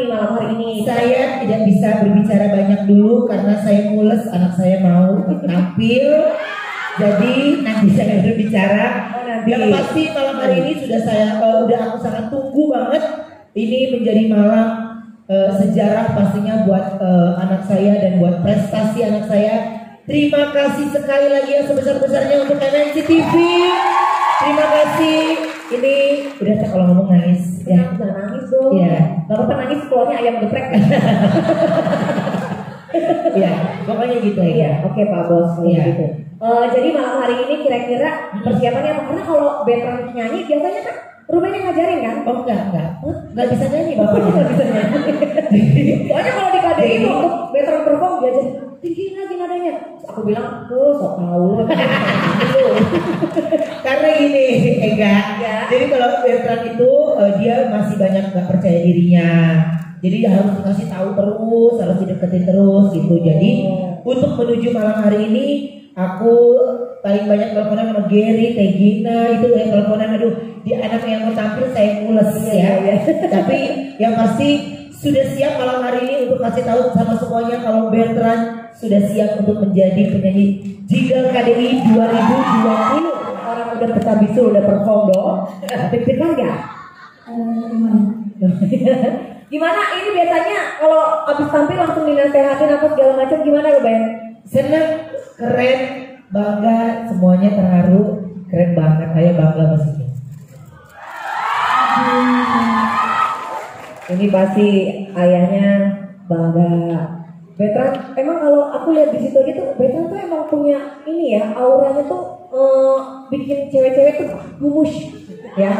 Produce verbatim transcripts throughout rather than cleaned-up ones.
di malam hari ini? Saya tidak bisa berbicara banyak dulu karena saya mules, anak saya mau tampil. Jadi nanti saya berbicara. Oh, nanti. Yang pasti malam hari ini sudah saya uh, udah aku sangat tunggu banget. Ini menjadi malam uh, sejarah pastinya buat uh, anak saya dan buat prestasi anak saya. Terima kasih sekali lagi yang sebesar-besarnya untuk M N C T V. Terima kasih. Ini udah kalau ngomong nangis. Ya, jangan nangis dong. Iya. Gak apa-apa nangis keluarnya ayam geprek. Iya, pokoknya gitu ya. Iya, oke Pak Bos. Iya. Gitu. Uh, jadi malam hari ini kira-kira persiapannya apa? Karena kalau Betran nyanyi biasanya kan Ruben yang ngajarin kan? Oh enggak, enggak. Enggak bisa nyanyi Bapak. Enggak bisa nyanyi. Soalnya kalau di K D I waktu Betran perform dia aja tinggiin lagi nadanya. Aku bilang, "Oh, sok tahu lu." Karena gini, enggak. Ya. Jadi kalau Betran itu uh, dia masih banyak nggak percaya dirinya. Jadi harus dikasih tahu terus, harus dideketin terus gitu. Jadi oh. Untuk menuju malam hari ini aku paling banyak teleponan sama Gary, Tegina, itu yang teleponan. Aduh, di anak yang mau tampil saya mules ya. Ya. Tapi yang pasti sudah siap malam hari ini untuk kasih tahu sama semuanya kalau Betran sudah siap untuk menjadi penyanyi Jigal A C A D E M Y dua ribu dua puluh. Orang udah pecah bisul, udah perform dong. Deg-degan nggak? Gimana ini biasanya kalau abis tampil langsung dinasehatin apa segala macam gimana Ruben? Seneng, keren, bangga, semuanya terharu, keren banget, saya bangga pastinya. Ini pasti ayahnya bangga. Betran, emang kalau aku lihat di situ gitu, Betran tuh emang punya ini ya, auranya tuh uh, bikin cewek-cewek tuh gumus, ya.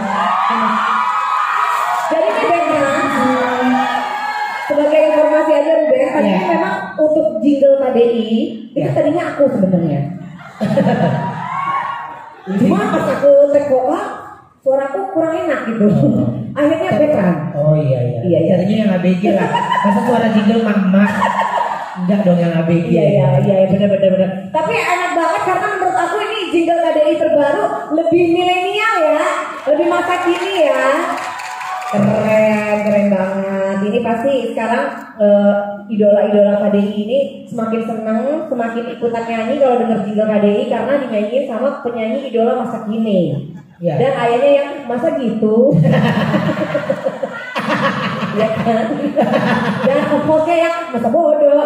Jadi ini Betran, sebagai informasi aja Ruben, tadinya yeah. memang untuk jingle K D I itu yeah. tadinya aku sebenarnya. Cuma pas aku tek vokal, suaraku kurang enak gitu. Akhirnya Betran. Oh iya iya. Iya jadinya yang A B G lah. Masa suara jingle mama. Enggak dong yang A B G. Iya iya iya benar-benar benar. Tapi enak banget karena menurut aku ini jingle K D I terbaru lebih milenial ya, lebih masa kini ya. Keren, keren banget. Ini pasti sekarang idola-idola uh, K D I ini semakin senang, semakin ikutan nyanyi kalau denger jingle K D I karena dinyanyiin sama penyanyi idola masa kini. Ya. Dan ayahnya yang masa gitu. Ya kan? Dan pokoknya yang masa bodoh.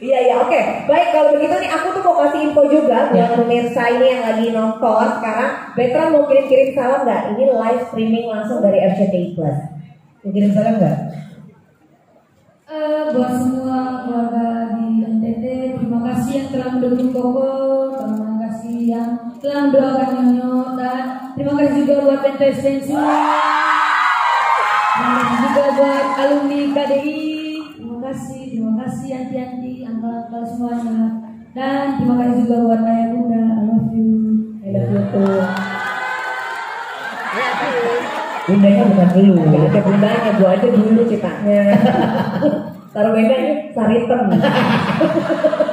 Iya iya oke. Baik kalau begitu nih aku tuh mau kasih info juga buat ya. Pemirsa ini yang lagi nonton sekarang. Betran mau kirim-kirim salam nggak? Ini live streaming langsung dari R C T I Plus. Mau kirim salam nggak? Uh, buat semua keluarga di N T T, terima kasih yang telah mendukung Koko, terima kasih yang telah mendoakan Nyonya, dan terima kasih juga buat B E T R A N D Bensu, terima kasih juga buat alumni K D I. Terima kasih, terima kasih anti-anti, angkal-angkal semuanya. Dan terima kasih juga buat ayah bunda, I love you. I love you too. Bundanya bukan dulu. Ada bundanya, gua aja dulu cetaknya. Taruh bedanya, saritem.